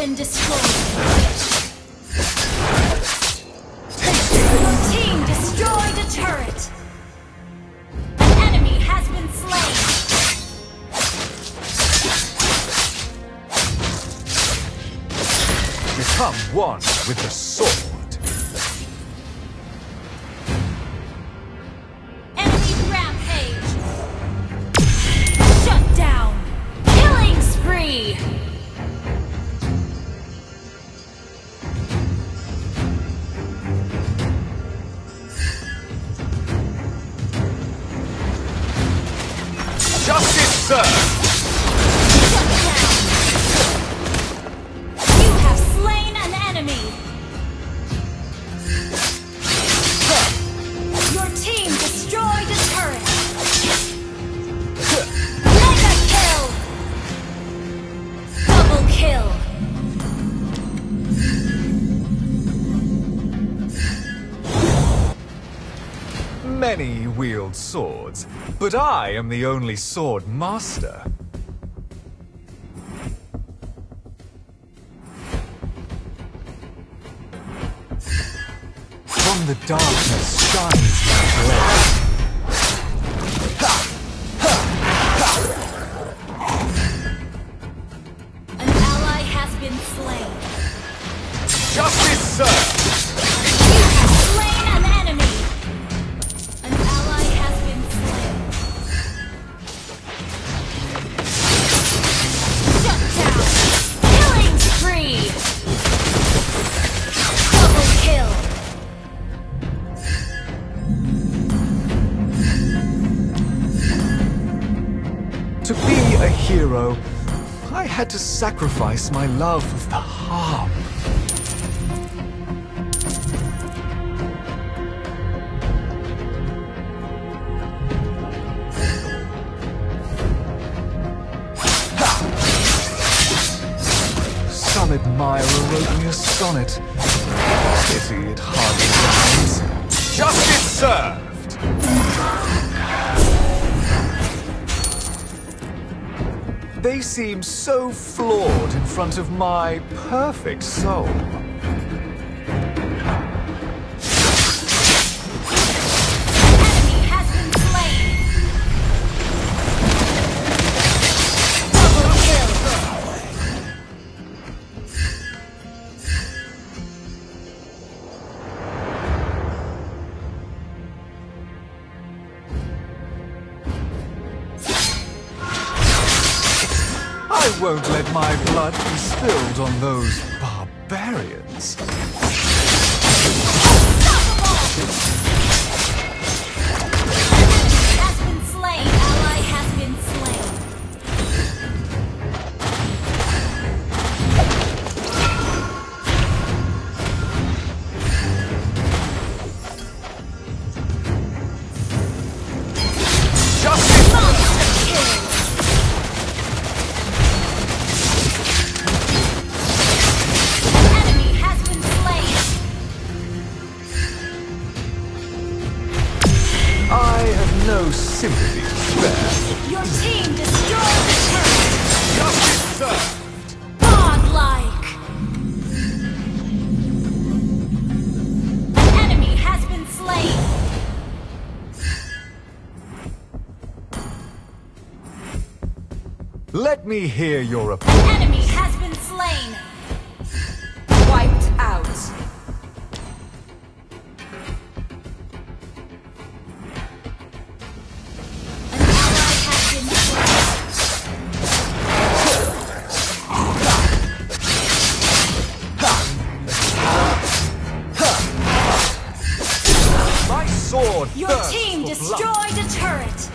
been destroyed. Your team destroyed a turret. An enemy has been slain. Become one with the sword. Many wield swords, but I am the only sword master. From the darkness shines my blade. An ally has been slain. Justice, sir! To be a hero, I had to sacrifice my love of the harp. Some admirer wrote me a sonnet. Pity it hardly rhymes. Justice served! They seem so flawed in front of my perfect soul. I won't let my blood be spilled on those barbarians. No sympathy to spare. Your team destroyed the turret! Justice served! Godlike! An enemy has been slain! Let me hear your opinion. An enemy has been slain! Wiped out! Your team destroyed a turret!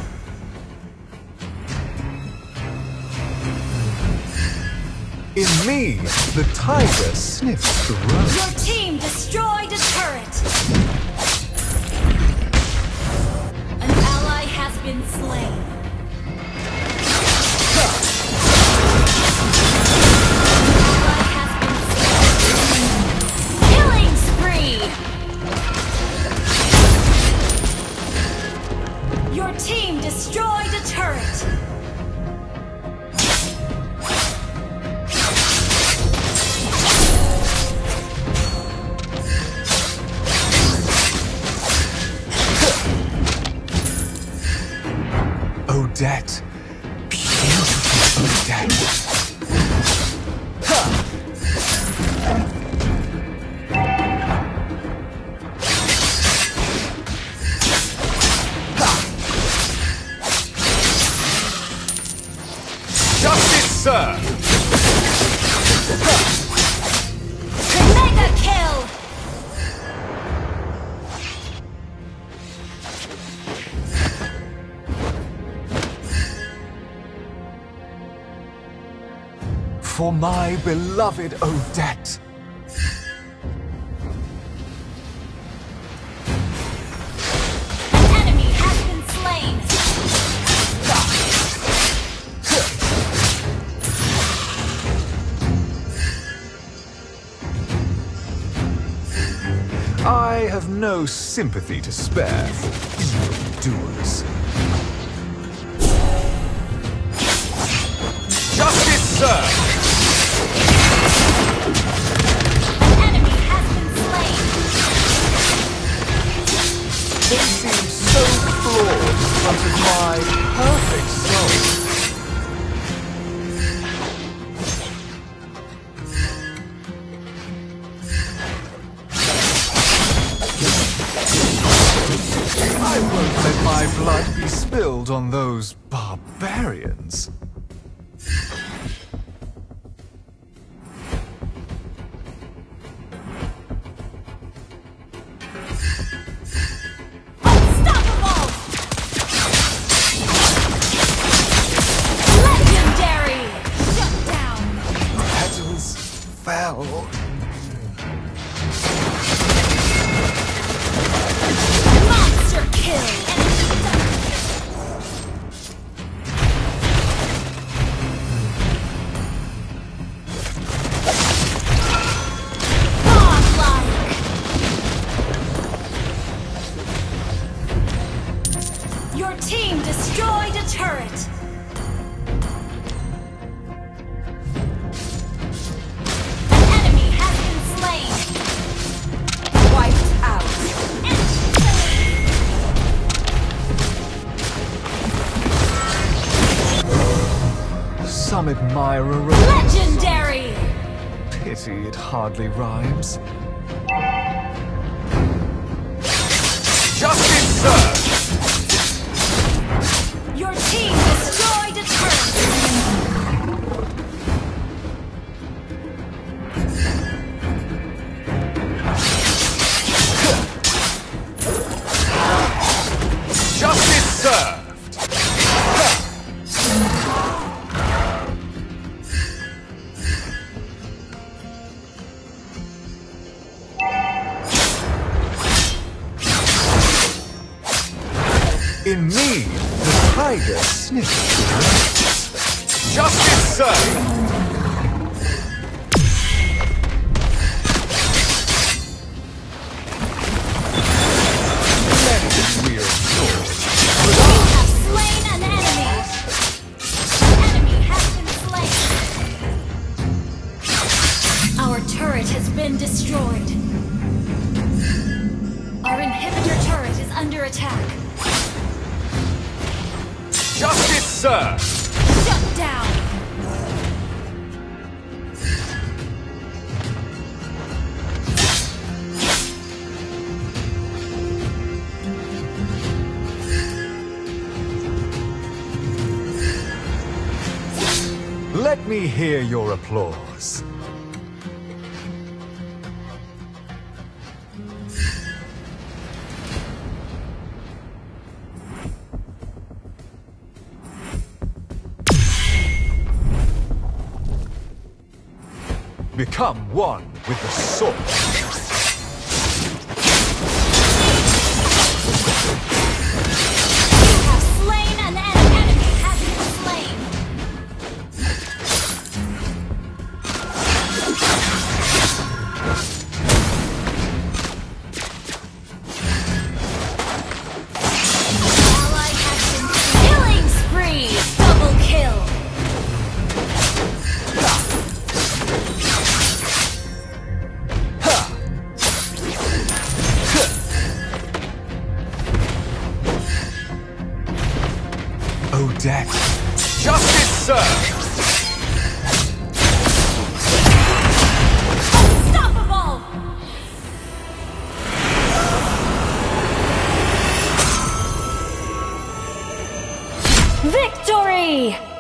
In me, the tiger sniffs the rose. Your team destroyed a turret! An ally has been slain. Destroyed a turret! Odette. Beautiful Odette. Justice, sir! Mega kill! For my beloved Odette. An enemy has been slain. I have no sympathy to spare for evildoers. Justice, sir! They seem so flawed in front of my perfect soul. I won't let my blood be spilled on those barbarians. Summit Myra. Legendary! Pity it hardly rhymes. Justice, sir! Your team destroyed a turret. Justice, sir! In me, the tiger sniffs. Justice, sir! Let we are have slain an enemy! An enemy has been slain! Our turret has been destroyed. Our inhibitor turret is under attack. Justice, sir! Shut down! Let me hear your applause. Become one with the sword. You have slain an enemy. Enemy has been slain. Ally has been killing spree. Double kill. Odette. Justice, sir! Unstoppable! Victory!